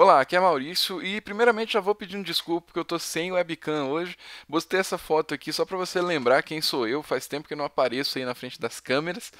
Olá, aqui é Maurício e primeiramente já vou pedindo desculpa porque eu tô sem webcam hoje. Postei essa foto aqui só para você lembrar quem sou eu, faz tempo que eu não apareço aí na frente das câmeras,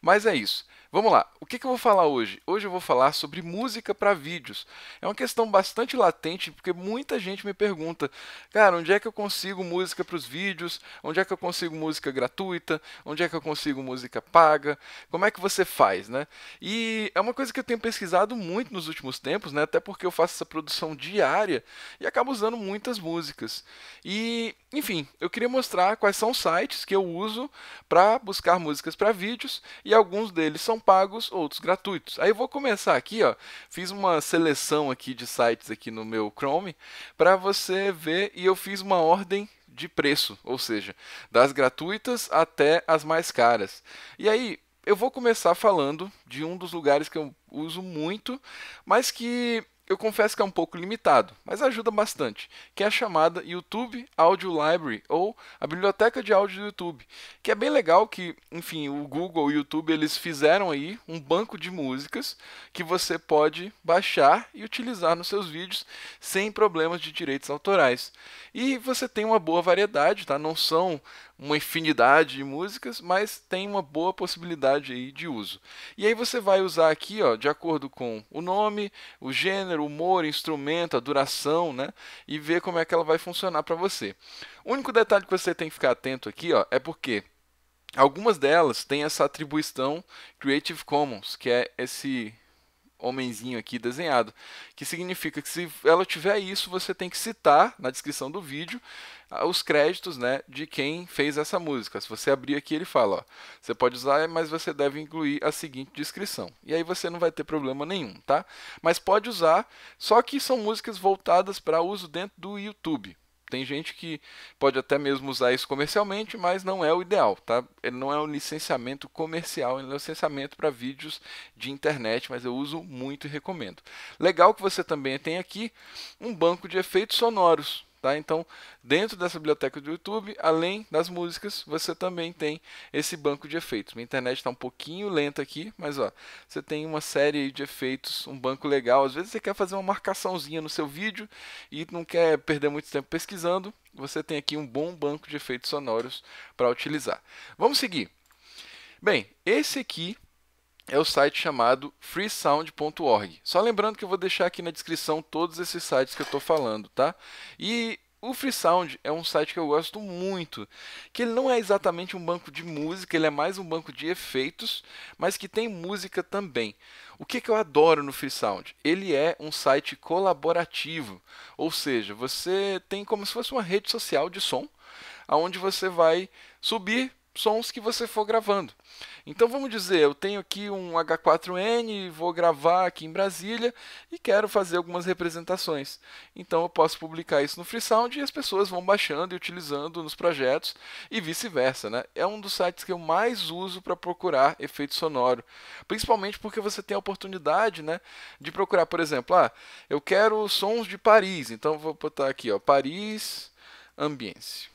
mas é isso. Vamos lá, o que eu vou falar hoje? Hoje eu vou falar sobre música para vídeos. É uma questão bastante latente, porque muita gente me pergunta, cara, onde é que eu consigo música para os vídeos? Onde é que eu consigo música gratuita? Onde é que eu consigo música paga? Como é que você faz, né? E é uma coisa que eu tenho pesquisado muito nos últimos tempos, né? Até porque eu faço essa produção diária e acabo usando muitas músicas. E, enfim, eu queria mostrar quais são os sites que eu uso para buscar músicas para vídeos, e alguns deles são pagos, outros gratuitos. Aí eu vou começar aqui, ó, fiz uma seleção aqui de sites aqui no meu Chrome para você ver, e eu fiz uma ordem de preço, ou seja, das gratuitas até as mais caras. E aí eu vou começar falando de um dos lugares que eu uso muito, mas que eu confesso que é um pouco limitado, mas ajuda bastante, que é a chamada YouTube Audio Library, ou a Biblioteca de Áudio do YouTube, que é bem legal que, enfim, o Google e o YouTube, eles fizeram aí um banco de músicas que você pode baixar e utilizar nos seus vídeos sem problemas de direitos autorais. E você tem uma boa variedade, tá? Não são uma infinidade de músicas, mas tem uma boa possibilidade aí de uso. E aí você vai usar aqui, ó, de acordo com o nome, o gênero, o humor, o instrumento, a duração, né? E ver como é que ela vai funcionar para você. O único detalhe que você tem que ficar atento aqui, ó, é porque algumas delas têm essa atribuição Creative Commons, que é esse homenzinho aqui desenhado, que significa que se ela tiver isso, você tem que citar na descrição do vídeo os créditos, né, de quem fez essa música. Se você abrir aqui, ele fala, ó, você pode usar, mas você deve incluir a seguinte descrição. E aí você não vai ter problema nenhum, tá? Mas pode usar, só que são músicas voltadas para uso dentro do YouTube. Tem gente que pode até mesmo usar isso comercialmente, mas não é o ideal, tá? Ele não é um licenciamento comercial, ele é um licenciamento para vídeos de internet, mas eu uso muito e recomendo. Legal que você também tem aqui um banco de efeitos sonoros, tá? Então, dentro dessa biblioteca do YouTube, além das músicas, você também tem esse banco de efeitos. Minha internet está um pouquinho lenta aqui, mas ó, você tem uma série de efeitos, um banco legal. Às vezes você quer fazer uma marcaçãozinha no seu vídeo e não quer perder muito tempo pesquisando, você tem aqui um bom banco de efeitos sonoros para utilizar. Vamos seguir. Bem, esse aqui é o site chamado freesound.org. Só lembrando que eu vou deixar aqui na descrição todos esses sites que eu estou falando, tá? E o Freesound é um site que eu gosto muito, que ele não é exatamente um banco de música, ele é mais um banco de efeitos, mas que tem música também. O que eu adoro no Freesound? Ele é um site colaborativo, ou seja, você tem como se fosse uma rede social de som, onde você vai subir sons que você for gravando. Então vamos dizer, eu tenho aqui um H4N, vou gravar aqui em Brasília e quero fazer algumas representações. Então eu posso publicar isso no Freesound e as pessoas vão baixando e utilizando nos projetos e vice-versa, né? É um dos sites que eu mais uso para procurar efeito sonoro, principalmente porque você tem a oportunidade, né, de procurar, por exemplo, eu quero sons de Paris, então eu vou botar aqui, ó, Paris Ambience.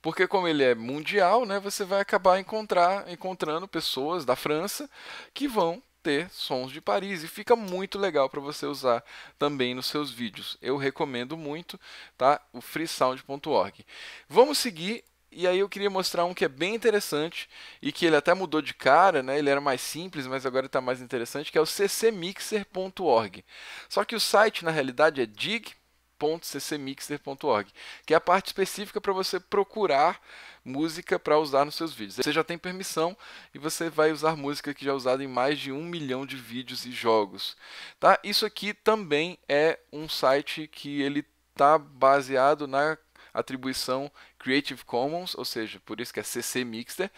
Porque como ele é mundial, né, você vai acabar encontrando pessoas da França que vão ter sons de Paris. E fica muito legal para você usar também nos seus vídeos. Eu recomendo muito, tá? O freesound.org. Vamos seguir. E aí eu queria mostrar um que é bem interessante e que ele até mudou de cara, né? Ele era mais simples, mas agora está mais interessante, que é o ccMixter.org. Só que o site, na realidade, é dig.ccMixter.org, que é a parte específica para você procurar música para usar nos seus vídeos. Você já tem permissão e você vai usar música que já é usada em mais de 1 milhão de vídeos e jogos, tá? Isso aqui também é um site que ele está baseado na atribuição Creative Commons, ou seja, por isso que é ccMixter.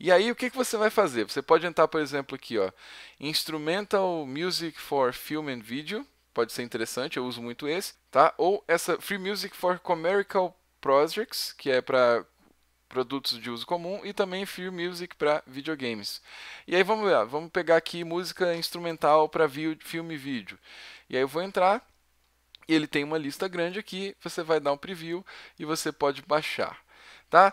E aí o que você vai fazer? Você pode entrar, por exemplo, aqui, ó, Instrumental Music for Film and Video. Pode ser interessante, eu uso muito esse, tá? Ou essa Free Music for Commercial Projects, que é para produtos de uso comum, e também Free Music para videogames. E aí vamos lá, vamos pegar aqui música instrumental para filme e vídeo. E aí eu vou entrar, e ele tem uma lista grande aqui, você vai dar um preview e você pode baixar, tá?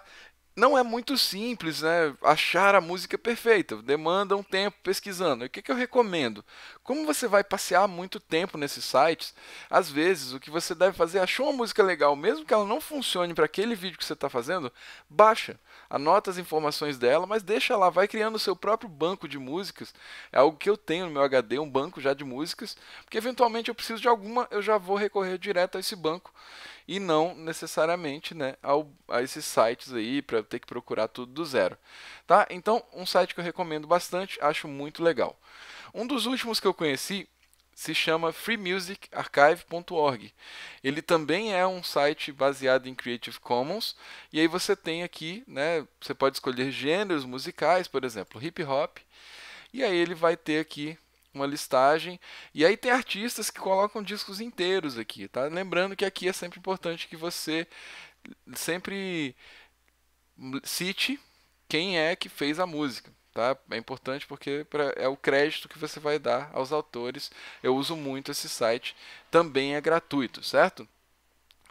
não é muito simples, né, achar a música perfeita, demanda um tempo pesquisando. E o que eu recomendo? Como você vai passear muito tempo nesses sites, às vezes o que você deve fazer, achou uma música legal, mesmo que ela não funcione para aquele vídeo que você está fazendo, baixa, anota as informações dela, mas deixa lá, vai criando o seu próprio banco de músicas. É algo que eu tenho no meu HD, um banco já de músicas, porque eventualmente eu preciso de alguma, eu já vou recorrer direto a esse banco, e não necessariamente, né, a esses sites aí para ter que procurar tudo do zero, tá? Então, um site que eu recomendo bastante, acho muito legal. Um dos últimos que eu conheci se chama freemusicarchive.org. Ele também é um site baseado em Creative Commons, e aí você tem aqui, né, você pode escolher gêneros musicais, por exemplo, hip hop, e aí ele vai ter aqui uma listagem, e aí tem artistas que colocam discos inteiros aqui, tá? Lembrando que aqui é sempre importante que você sempre cite quem é que fez a música, tá? É importante porque é o crédito que você vai dar aos autores. Eu uso muito esse site, também é gratuito, certo?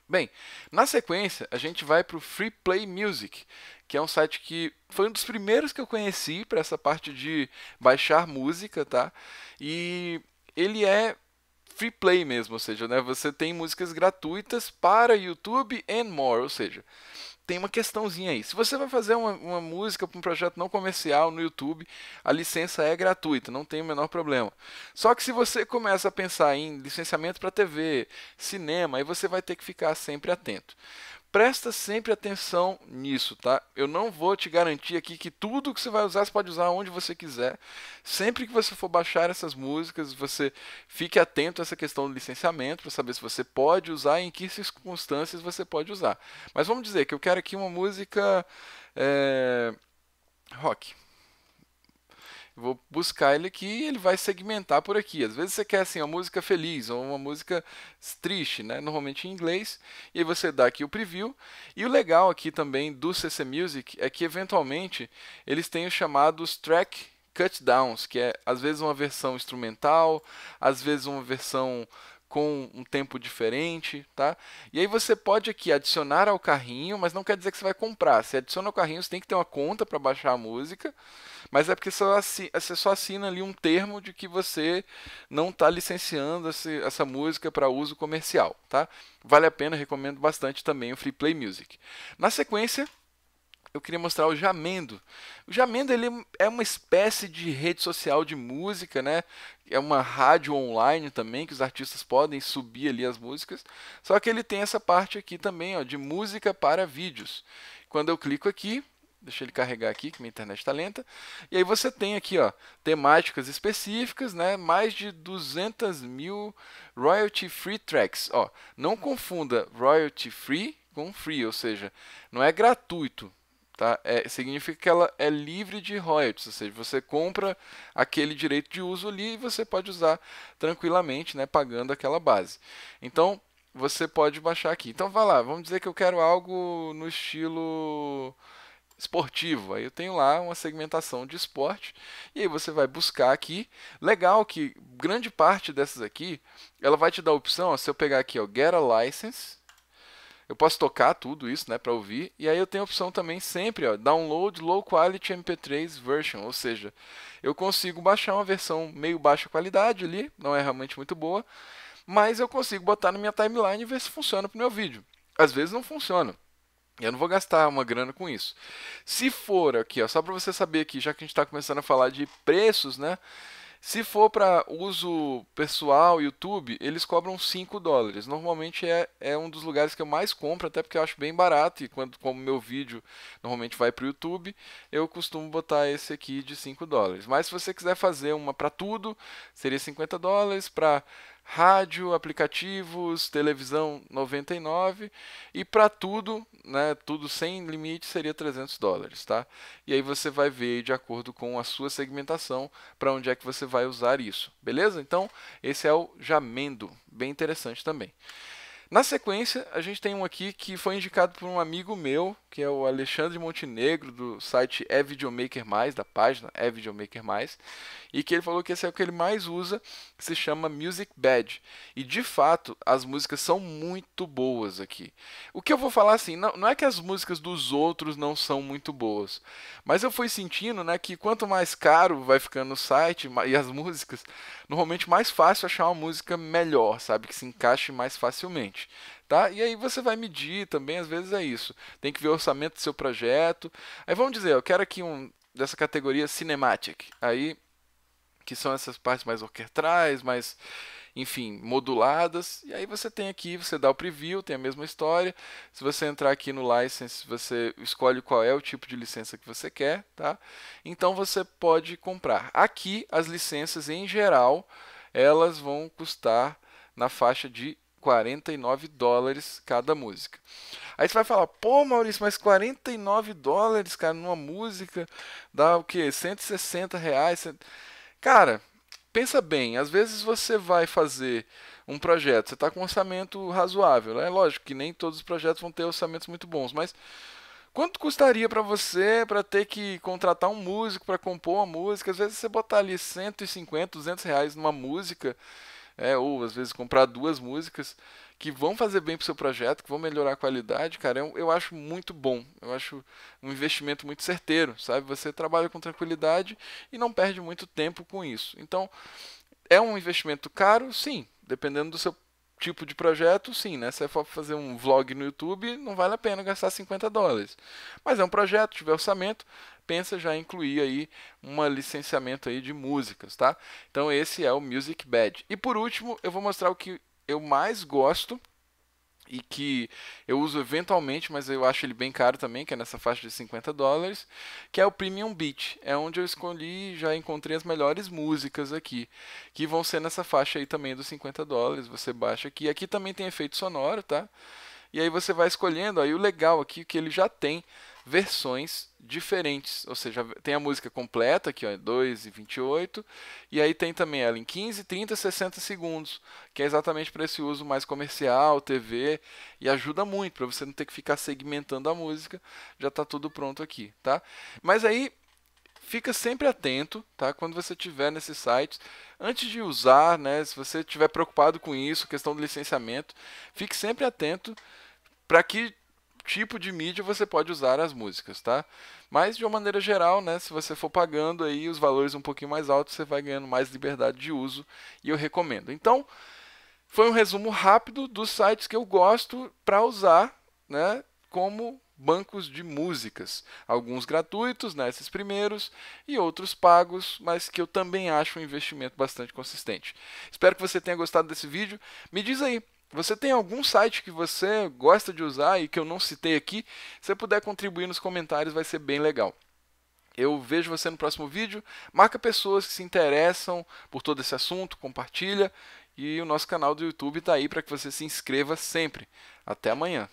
Bem, na sequência a gente vai para o Freeplay Music, que é um site que foi um dos primeiros que eu conheci para essa parte de baixar música, tá? E ele é free play mesmo, ou seja, né, você tem músicas gratuitas para YouTube and more, ou seja, tem uma questãozinha aí. Se você vai fazer uma música para um projeto não comercial no YouTube, a licença é gratuita, não tem o menor problema. Só que se você começa a pensar em licenciamento para TV, cinema, aí você vai ter que ficar sempre atento. Presta sempre atenção nisso, tá? Eu não vou te garantir aqui que tudo que você vai usar, você pode usar onde você quiser. Sempre que você for baixar essas músicas, você fique atento a essa questão do licenciamento, para saber se você pode usar e em que circunstâncias você pode usar. Mas vamos dizer que eu quero aqui uma música rock. Vou buscar ele aqui e ele vai segmentar por aqui. Às vezes você quer assim, uma música feliz ou uma música triste, né? Normalmente em inglês. E aí você dá aqui o preview. E o legal aqui também do CC Music é que eventualmente eles têm os chamados track cutdowns, que é às vezes uma versão instrumental, às vezes uma versão com um tempo diferente, tá? E aí você pode aqui adicionar ao carrinho, mas não quer dizer que você vai comprar. Se adiciona ao carrinho, você tem que ter uma conta para baixar a música, mas é porque você só assina ali um termo de que você não está licenciando essa música para uso comercial, tá? Vale a pena, recomendo bastante também o Freeplay Music. Na sequência, eu queria mostrar o Jamendo. O Jamendo, ele é uma espécie de rede social de música, né? É uma rádio online também, que os artistas podem subir ali as músicas. Só que ele tem essa parte aqui também, ó, de música para vídeos. Quando eu clico aqui, deixa ele carregar aqui, que minha internet está lenta. E aí você tem aqui, ó, temáticas específicas, né? Mais de 200.000 royalty free tracks. Ó, não confunda royalty free com free, ou seja, não é gratuito. Tá? Significa que ela é livre de royalties, ou seja, você compra aquele direito de uso ali e você pode usar tranquilamente, né, pagando aquela base. Então, você pode baixar aqui. Então, vai lá, vamos dizer que eu quero algo no estilo esportivo. Aí eu tenho lá uma segmentação de esporte, e aí você vai buscar aqui. Legal que grande parte dessas aqui, ela vai te dar a opção, ó, se eu pegar aqui, ó, Get a License, eu posso tocar tudo isso, né, para ouvir. E aí eu tenho a opção também sempre, ó, Download Low Quality MP3 Version. Ou seja, eu consigo baixar uma versão meio baixa qualidade ali, não é realmente muito boa, mas eu consigo botar na minha timeline e ver se funciona para o meu vídeo. Às vezes não funciona. Eu não vou gastar uma grana com isso. Se for aqui, ó, só para você saber aqui, já que a gente está começando a falar de preços, né? Se for para uso pessoal, YouTube, eles cobram $5. Normalmente é um dos lugares que eu mais compro, até porque eu acho bem barato. E quando, como meu vídeo normalmente vai para o YouTube, eu costumo botar esse aqui de $5. Mas se você quiser fazer uma para tudo, seria $50. Para rádio, aplicativos, televisão, $99. E para tudo, né, tudo sem limite, seria $300, tá? E aí você vai ver de acordo com a sua segmentação para onde é que você vai usar isso, beleza? Então, esse é o Jamendo, bem interessante também. Na sequência, a gente tem um aqui que foi indicado por um amigo meu, que é o Alexandre Montenegro, do site E-Video Maker+, da página E-Video Maker+, e que ele falou que esse é o que ele mais usa, que se chama Music Bed. E, de fato, as músicas são muito boas aqui. O que eu vou falar, assim, não é que as músicas dos outros não são muito boas, mas eu fui sentindo, né, que quanto mais caro vai ficando o site e as músicas, normalmente mais fácil achar uma música melhor, sabe, que se encaixe mais facilmente. Tá? E aí você vai medir também, às vezes é isso. Tem que ver o orçamento do seu projeto. Aí vamos dizer, eu quero aqui um dessa categoria Cinematic. Aí, que são essas partes mais orquestrais, mais, enfim, moduladas. E aí você tem aqui, você dá o preview, tem a mesma história. Se você entrar aqui no license, você escolhe qual é o tipo de licença que você quer, tá? Então você pode comprar. Aqui, as licenças em geral, elas vão custar na faixa de $49 cada música. Aí você vai falar, pô, Maurício, mas $49, cara, numa música dá o quê? R$160. Cara, pensa bem, às vezes você vai fazer um projeto, você está com um orçamento razoável, né? Lógico que nem todos os projetos vão ter orçamentos muito bons, mas quanto custaria para você para ter que contratar um músico para compor uma música? Às vezes você botar ali R$150, R$200 numa música, ou às vezes comprar duas músicas que vão fazer bem para o seu projeto, que vão melhorar a qualidade, cara, eu acho muito bom, eu acho um investimento muito certeiro, sabe? Você trabalha com tranquilidade e não perde muito tempo com isso. Então, é um investimento caro, sim, dependendo do seu tipo de projeto, sim, né? Se você for fazer um vlog no YouTube, não vale a pena gastar $50. Mas é um projeto, tiver orçamento, pensa já incluir aí um licenciamento aí de músicas, tá? Então esse é o Music Bed. E por último, eu vou mostrar o que eu mais gosto e que eu uso eventualmente, mas eu acho ele bem caro também, que é nessa faixa de $50, que é o Premium Beat. É onde eu escolhi, já encontrei as melhores músicas aqui, que vão ser nessa faixa aí também dos $50, você baixa aqui. Aqui também tem efeito sonoro, tá? E aí você vai escolhendo, aí o legal aqui é que ele já tem versões diferentes, ou seja, tem a música completa aqui, ó, 2:28, e aí tem também ela em 15, 30, 60 segundos, que é exatamente para esse uso mais comercial, TV, e ajuda muito para você não ter que ficar segmentando a música, já está tudo pronto aqui, tá? Mas aí fica sempre atento, tá? Quando você tiver nesses sites, antes de usar, né, se você tiver preocupado com isso, questão do licenciamento, fique sempre atento para que tipo de mídia você pode usar as músicas, tá? Mas de uma maneira geral, né, se você for pagando aí os valores um pouquinho mais altos, você vai ganhando mais liberdade de uso e eu recomendo. Então, foi um resumo rápido dos sites que eu gosto para usar, né, como bancos de músicas, alguns gratuitos, né, esses primeiros, e outros pagos, mas que eu também acho um investimento bastante consistente. Espero que você tenha gostado desse vídeo. Me diz aí, você tem algum site que você gosta de usar e que eu não citei aqui? Se você puder contribuir nos comentários, vai ser bem legal. Eu vejo você no próximo vídeo. Marca pessoas que se interessam por todo esse assunto, compartilha. E o nosso canal do YouTube está aí para que você se inscreva sempre. Até amanhã.